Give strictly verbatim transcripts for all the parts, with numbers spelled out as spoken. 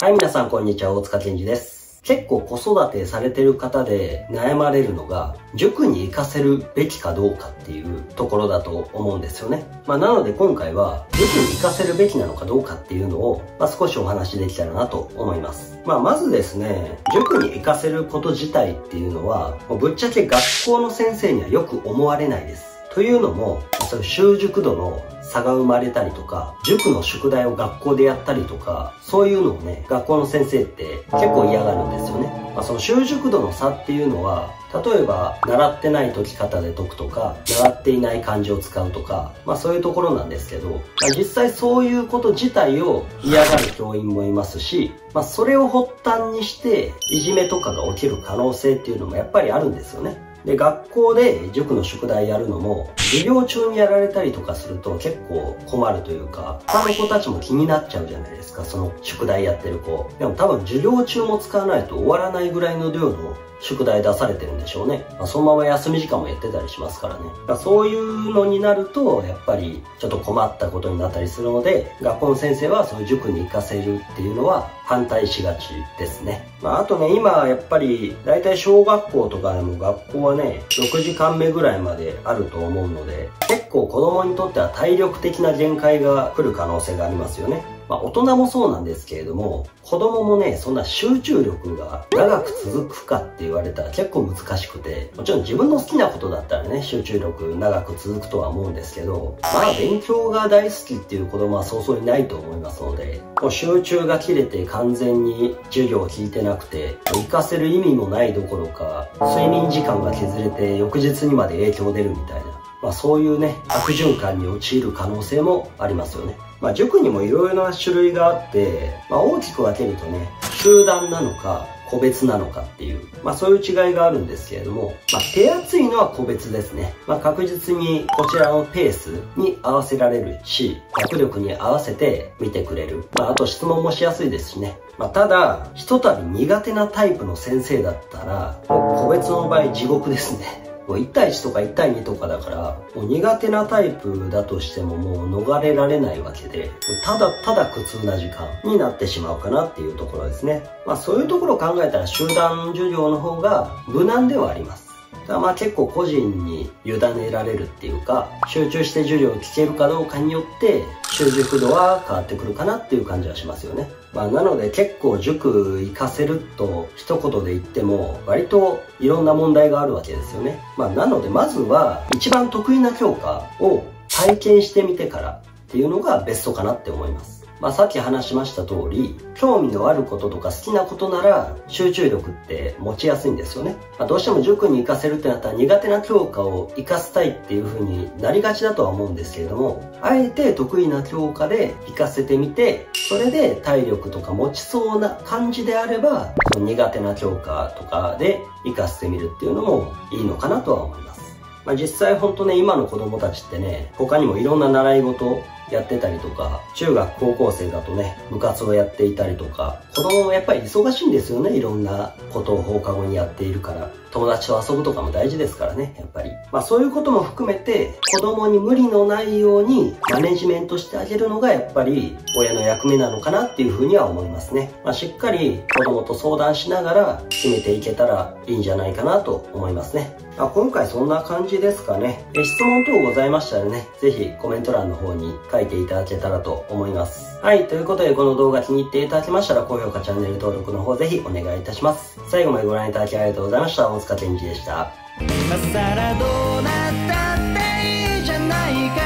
はい、皆さんこんにちは、大塚健二です。結構子育てされてる方で悩まれるのが、塾に行かせるべきかどうかっていうところだと思うんですよね。まあなので今回は、塾に行かせるべきなのかどうかっていうのを、まあ少しお話できたらなと思います。まあまずですね、塾に行かせること自体っていうのは、もうぶっちゃけ学校の先生にはよく思われないです。というのも、そういう習熟度の差が生まれたりとか、塾の宿題を学校でやったりとか、そういうのをね、学校の先生って結構嫌がるんですよね。まあ、その習熟度の差っていうのは、例えば習ってない解き方で解くとか、習っていない漢字を使うとか、まあそういうところなんですけど、まあ、実際そういうこと自体を嫌がる教員もいますし、まあそれを発端にしていじめとかが起きる可能性っていうのもやっぱりあるんですよね。で、学校で塾の宿題やるのも、授業中にやられたりとかすると結構困るというか、他の子たちも気になっちゃうじゃないですか、その宿題やってる子。でも多分授業中も使わないと終わらないぐらいの量の宿題出されてるんでしょうね。まあ、そのまま休み時間もやってたりしますからね。だからそういうのになると、やっぱりちょっと困ったことになったりするので、学校の先生はそういう塾に行かせるっていうのは反対しがちですね。まああとね、今やっぱり大体小学校とかでも学校はね、ろくじかんめぐらいまであると思うので、結構子供にとっては体力的な限界が来る可能性がありますよね。まあ大人もそうなんですけれども、子供もね、そんな集中力が長く続くかって言われたら結構難しくて、もちろん自分の好きなことだったらね、集中力長く続くとは思うんですけど、まあ勉強が大好きっていう子供はそうそういないと思いますので、もう集中が切れて完全に授業を聞いてなくて、行かせる意味もないどころか、睡眠時間が削れて翌日にまで影響出るみたいな。まあそういうね、悪循環に陥る可能性もありますよね。まあ塾にもいろいろな種類があって、まあ大きく分けるとね、集団なのか、個別なのかっていう、まあそういう違いがあるんですけれども、まあ手厚いのは個別ですね。まあ確実にこちらのペースに合わせられるし、学力に合わせて見てくれる。まああと質問もしやすいですしね。まあただ、ひとたび苦手なタイプの先生だったら、もう個別の場合地獄ですね。いちたいいちとかいちたいにとかだから、もう苦手なタイプだとしてももう逃れられないわけで、ただただ苦痛な時間になってしまうかなっていうところですね。まあそういうところを考えたら集団授業の方が無難ではあります。だからまあ結構個人に委ねられるっていうか、集中して授業を聞けるかどうかによって、習熟度は変わってくるかなっていう感じはしますよね。まあなので結構塾行かせると一言で言っても割といろんな問題があるわけですよね。まあなのでまずは一番得意な教科を体験してみてからっていうのがベストかなって思います。まあさっき話しました通り、興味のあることとか好きなことなら集中力って持ちやすいんですよね。まあ、どうしても塾に行かせるってなったら苦手な教科を活かせたいっていう風になりがちだとは思うんですけれども、あえて得意な教科で活かせてみて、それで体力とか持ちそうな感じであれば、その苦手な教科とかで活かせてみるっていうのもいいのかなとは思います。まあ実際ほんとね、今の子供たちってね、他にもいろんな習い事やってたりとか、中学高校生だとね、部活をやっていたりとか、子供もやっぱり忙しいんですよね。いろんなことを放課後にやっているから、友達と遊ぶとかも大事ですからね、やっぱり。まあそういうことも含めて、子供に無理のないようにマネジメントしてあげるのがやっぱり親の役目なのかなっていうふうには思いますね。まあしっかり子供と相談しながら決めていけたらいいんじゃないかなと思いますね。まあ今回そんな感じですかね。え質問等ございましたらね、ぜひコメント欄の方に書いていただけたらと思います。はい、ということでこの動画気に入っていただけましたら、高評価、チャンネル登録の方ぜひお願いいたします。最後までご覧いただきありがとうございました。大塚健二でした。今更どうなったっていいじゃないか。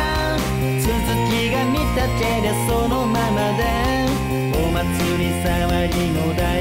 続きが見たけりゃそのままでお祭り騒ぎのだ。